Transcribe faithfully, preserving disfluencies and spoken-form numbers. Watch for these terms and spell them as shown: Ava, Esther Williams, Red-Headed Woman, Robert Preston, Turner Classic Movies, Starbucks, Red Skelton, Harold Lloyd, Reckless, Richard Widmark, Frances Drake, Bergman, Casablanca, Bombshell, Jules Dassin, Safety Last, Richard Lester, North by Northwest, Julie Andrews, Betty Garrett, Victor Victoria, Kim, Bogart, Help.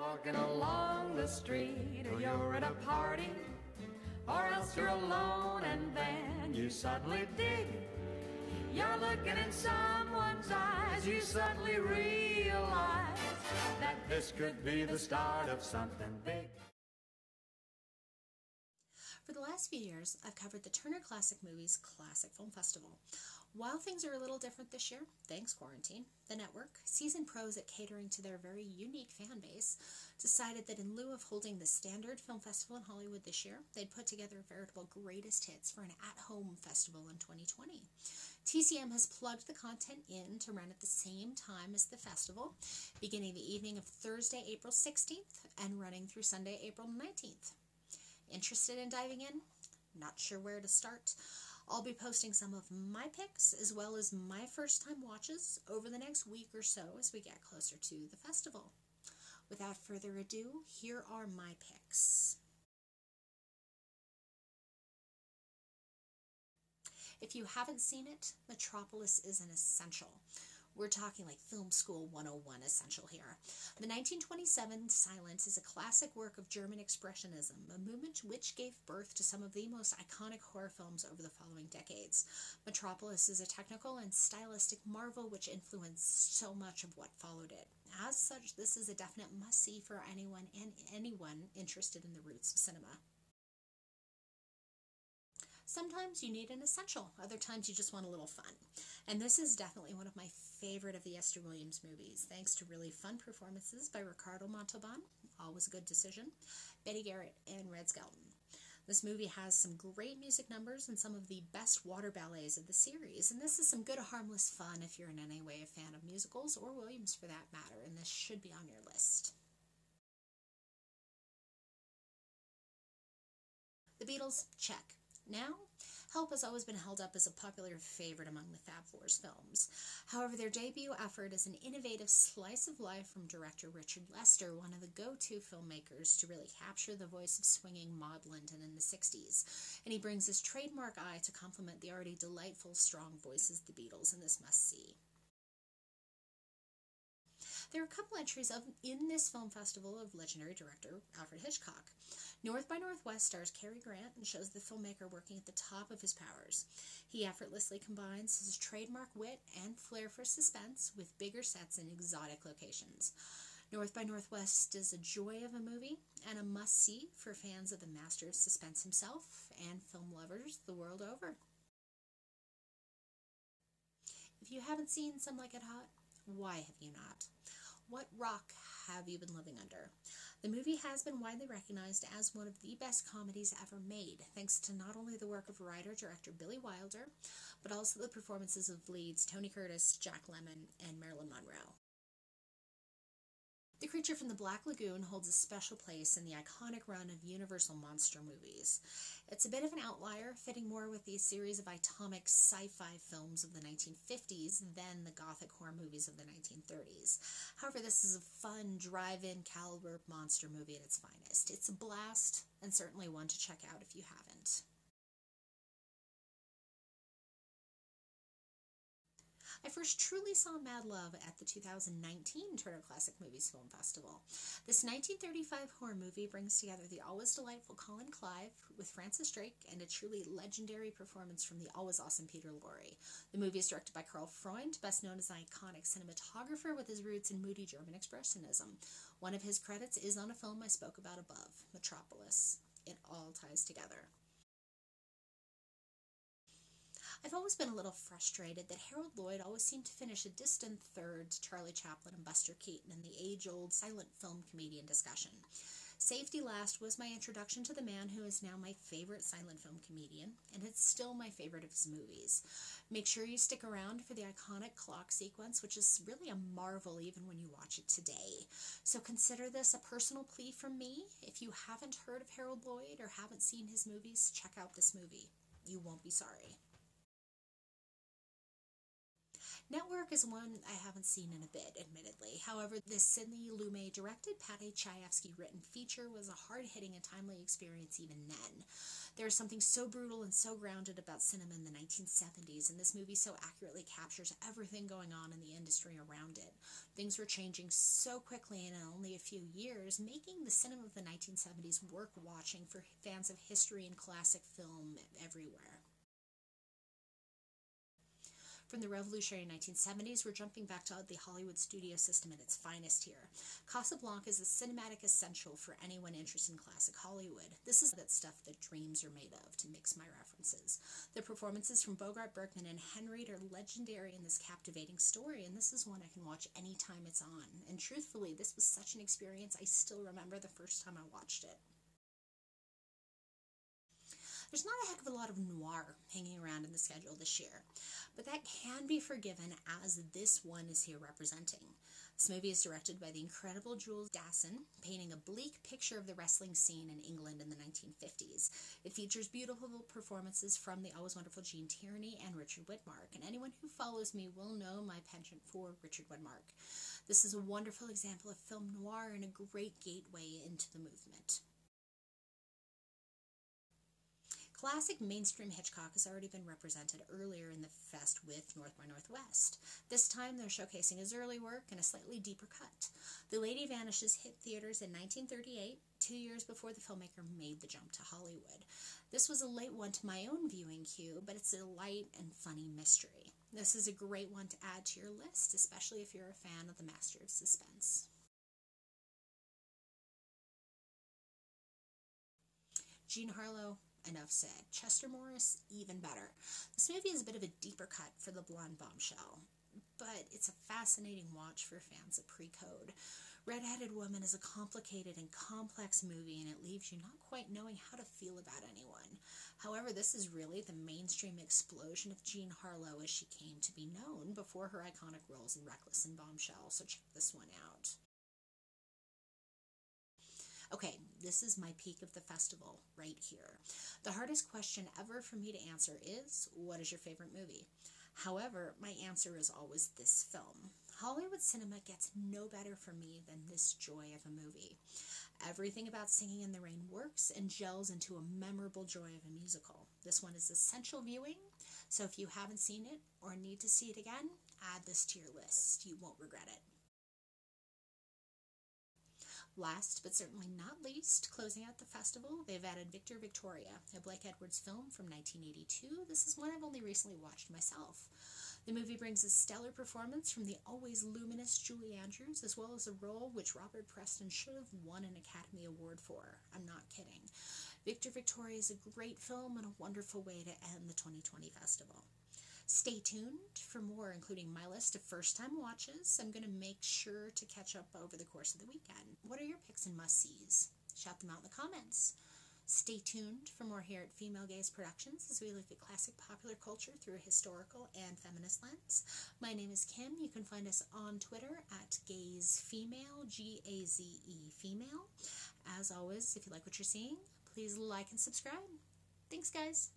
walking along the street, or you're at a party, or else you're alone, and then you suddenly dig. You're looking in someone's eyes, you suddenly realize that this could be the start of something big. For the last few years, I've covered the Turner Classic Movies Classic Film Festival. While things are a little different this year, thanks quarantine, the network, seasoned pros at catering to their very unique fan base, decided that in lieu of holding the standard film festival in Hollywood this year, they'd put together a veritable greatest hits for an at-home festival in twenty twenty. T C M has plugged the content in to run at the same time as the festival, beginning the evening of Thursday, April sixteenth, and running through Sunday, April nineteenth. Interested in diving in? Not sure where to start? I'll be posting some of my picks as well as my first time watches over the next week or so as we get closer to the festival. Without further ado, here are my picks. If you haven't seen it, Metropolis is an essential. We're talking like Film School one oh one essential here. The nineteen twenty-seven Silence is a classic work of German Expressionism, a movement which gave birth to some of the most iconic horror films over the following decades. Metropolis is a technical and stylistic marvel which influenced so much of what followed it. As such, this is a definite must-see for anyone and anyone interested in the roots of cinema. Sometimes you need an essential, other times you just want a little fun. And this is definitely one of my favorite of the Esther Williams movies, thanks to really fun performances by Ricardo Montalban, always a good decision, Betty Garrett, and Red Skelton. This movie has some great music numbers and some of the best water ballets of the series, and this is some good harmless fun if you're in any way a fan of musicals, or Williams for that matter, and this should be on your list. The Beatles, check. Now, Help has always been held up as a popular favorite among the Fab Four's films. However, their debut effort is an innovative slice of life from director Richard Lester, one of the go-to filmmakers to really capture the voice of swinging Maud London in the sixties, and he brings his trademark eye to complement the already delightful, strong voices of the Beatles in this must-see. There are a couple entries of in this film festival of legendary director Alfred Hitchcock. North by Northwest stars Cary Grant and shows the filmmaker working at the top of his powers. He effortlessly combines his trademark wit and flair for suspense with bigger sets and exotic locations. North by Northwest is a joy of a movie and a must-see for fans of the master of suspense himself and film lovers the world over. If you haven't seen Some Like It Hot, why have you not? What rock have you been living under? The movie has been widely recognized as one of the best comedies ever made, thanks to not only the work of writer-director Billy Wilder, but also the performances of leads Tony Curtis, Jack Lemmon, and Marilyn Monroe. The Creature from the Black Lagoon holds a special place in the iconic run of Universal monster movies. It's a bit of an outlier, fitting more with the series of atomic sci-fi films of the nineteen fifties than the gothic horror movies of the nineteen thirties. However, this is a fun, drive-in caliber monster movie at its finest. It's a blast, and certainly one to check out if you haven't. I first truly saw Mad Love at the two thousand nineteen Turner Classic Movies Film Festival. This nineteen thirty-five horror movie brings together the always delightful Colin Clive with Frances Drake and a truly legendary performance from the always awesome Peter Lorre. The movie is directed by Karl Freund, best known as an iconic cinematographer with his roots in moody German Expressionism. One of his credits is on a film I spoke about above, Metropolis. It all ties together. I've always been a little frustrated that Harold Lloyd always seemed to finish a distant third to Charlie Chaplin and Buster Keaton in the age-old silent film comedian discussion. Safety Last was my introduction to the man who is now my favorite silent film comedian, and it's still my favorite of his movies. Make sure you stick around for the iconic clock sequence, which is really a marvel even when you watch it today. So consider this a personal plea from me. If you haven't heard of Harold Lloyd or haven't seen his movies, check out this movie. You won't be sorry. Network is one I haven't seen in a bit, admittedly. However, this Sidney Lumet directed, Pate Chayefsky-written feature was a hard-hitting and timely experience even then. There is something so brutal and so grounded about cinema in the nineteen seventies, and this movie so accurately captures everything going on in the industry around it. Things were changing so quickly and in only a few years, making the cinema of the nineteen seventies worth watching for fans of history and classic film everywhere. From the revolutionary nineteen seventies, we're jumping back to the Hollywood studio system at its finest here. Casablanca is a cinematic essential for anyone interested in classic Hollywood. This is that stuff that dreams are made of, to mix my references. The performances from Bogart, Bergman, and Henriette are legendary in this captivating story, and this is one I can watch anytime it's on. And truthfully, this was such an experience, I still remember the first time I watched it. There's not a heck of a lot of noir hanging around in the schedule this year, but that can be forgiven as this one is here representing. This movie is directed by the incredible Jules Dassin, painting a bleak picture of the wrestling scene in England in the nineteen fifties. It features beautiful performances from the always wonderful Gene Tierney and Richard Widmark, and anyone who follows me will know my penchant for Richard Widmark. This is a wonderful example of film noir and a great gateway into the movement. Classic mainstream Hitchcock has already been represented earlier in the fest with North by Northwest. This time they're showcasing his early work and a slightly deeper cut. The Lady Vanishes hit theaters in nineteen thirty-eight, two years before the filmmaker made the jump to Hollywood. This was a late one to my own viewing queue, but it's a light and funny mystery. This is a great one to add to your list, especially if you're a fan of the master of suspense. Jean Harlow. Enough said. Chester Morris, even better. This movie is a bit of a deeper cut for the blonde bombshell, but it's a fascinating watch for fans of pre-code. Red-Headed Woman is a complicated and complex movie, and it leaves you not quite knowing how to feel about anyone. However, this is really the mainstream explosion of Jean Harlow as she came to be known before her iconic roles in Reckless and Bombshell, so check this one out. Okay, this is my peak of the festival right here. The hardest question ever for me to answer is, what is your favorite movie? However, my answer is always this film. Hollywood cinema gets no better for me than this joy of a movie. Everything about Singing in the Rain works and gels into a memorable joy of a musical. This one is essential viewing, so if you haven't seen it or need to see it again, add this to your list. You won't regret it. Last, but certainly not least, closing out the festival, they've added Victor Victoria, a Blake Edwards film from nineteen eighty-two. This is one I've only recently watched myself. The movie brings a stellar performance from the always luminous Julie Andrews, as well as a role which Robert Preston should have won an Academy Award for. I'm not kidding. Victor Victoria is a great film and a wonderful way to end the twenty twenty festival. Stay tuned for more, including my list of first-time watches. I'm going to make sure to catch up over the course of the weekend. What are your picks and must-sees? Shout them out in the comments. Stay tuned for more here at Female Gaze Productions as we look at classic popular culture through a historical and feminist lens. My name is Kim. You can find us on Twitter at GazeFemale, G A Z E Female. As always, if you like what you're seeing, please like and subscribe. Thanks, guys.